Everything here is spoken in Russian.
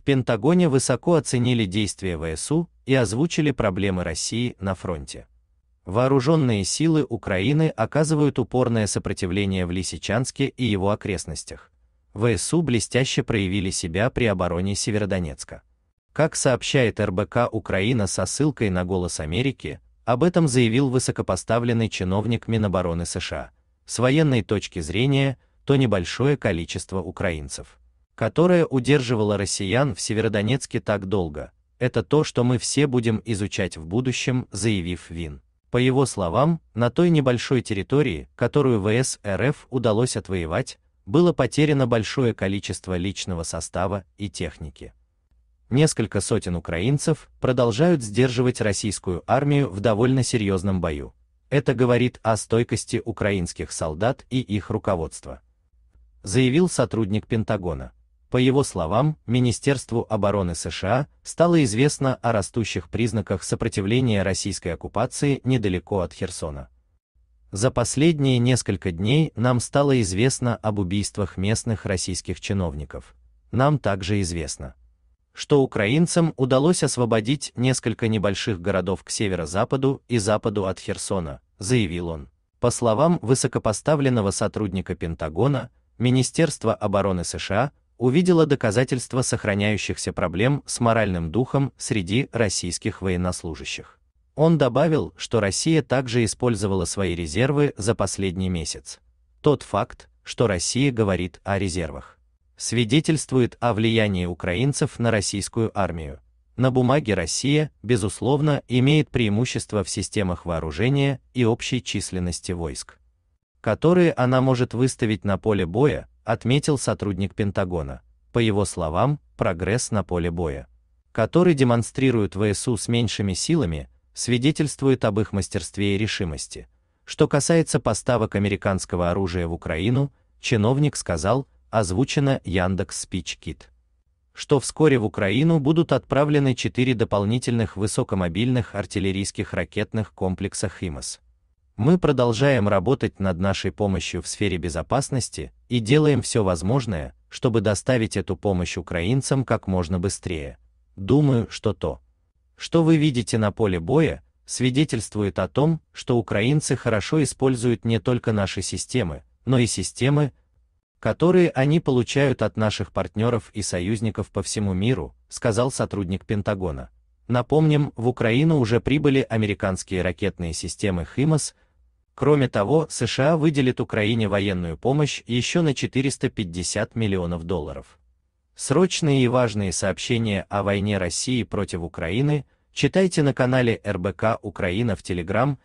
В Пентагоне высоко оценили действия ВСУ и озвучили проблемы России на фронте. Вооруженные силы Украины оказывают упорное сопротивление в Лисичанске и его окрестностях. ВСУ блестяще проявили себя при обороне Северодонецка. Как сообщает РБК Украина со ссылкой на «Голос Америки», об этом заявил высокопоставленный чиновник Минобороны США. С военной точки зрения, то небольшое количество украинцев, которое удерживало россиян в Северодонецке так долго, это то, что мы все будем изучать в будущем, заявив Вин. По его словам, на той небольшой территории, которую ВС РФ удалось отвоевать, было потеряно большое количество личного состава и техники. Несколько сотен украинцев продолжают сдерживать российскую армию в довольно серьезном бою. Это говорит о стойкости украинских солдат и их руководства, заявил сотрудник Пентагона. По его словам, Министерству обороны США стало известно о растущих признаках сопротивления российской оккупации недалеко от Херсона. За последние несколько дней нам стало известно об убийствах местных российских чиновников. Нам также известно, что украинцам удалось освободить несколько небольших городов к северо-западу и западу от Херсона, заявил он. По словам высокопоставленного сотрудника Пентагона, Министерство обороны США увидело доказательства сохраняющихся проблем с моральным духом среди российских военнослужащих. Он добавил, что Россия также использовала свои резервы за последний месяц. Тот факт, что Россия говорит о резервах, свидетельствует о влиянии украинцев на российскую армию. На бумаге Россия, безусловно, имеет преимущество в системах вооружения и общей численности войск, которые она может выставить на поле боя, отметил сотрудник Пентагона. По его словам, прогресс на поле боя, который демонстрирует ВСУ с меньшими силами, свидетельствует об их мастерстве и решимости. Что касается поставок американского оружия в Украину, чиновник сказал, озвучено Яндекс Спичкит, что вскоре в Украину будут отправлены 4 дополнительных высокомобильных артиллерийских ракетных комплекса HIMARS. Мы продолжаем работать над нашей помощью в сфере безопасности и делаем все возможное, чтобы доставить эту помощь украинцам как можно быстрее. Думаю, что то, что вы видите на поле боя, свидетельствует о том, что украинцы хорошо используют не только наши системы, но и системы, которые они получают от наших партнеров и союзников по всему миру, сказал сотрудник Пентагона. Напомним, в Украину уже прибыли американские ракетные системы HIMARS. Кроме того, США выделит Украине военную помощь еще на $450 миллионов. Срочные и важные сообщения о войне России против Украины читайте на канале РБК Украина в Телеграм.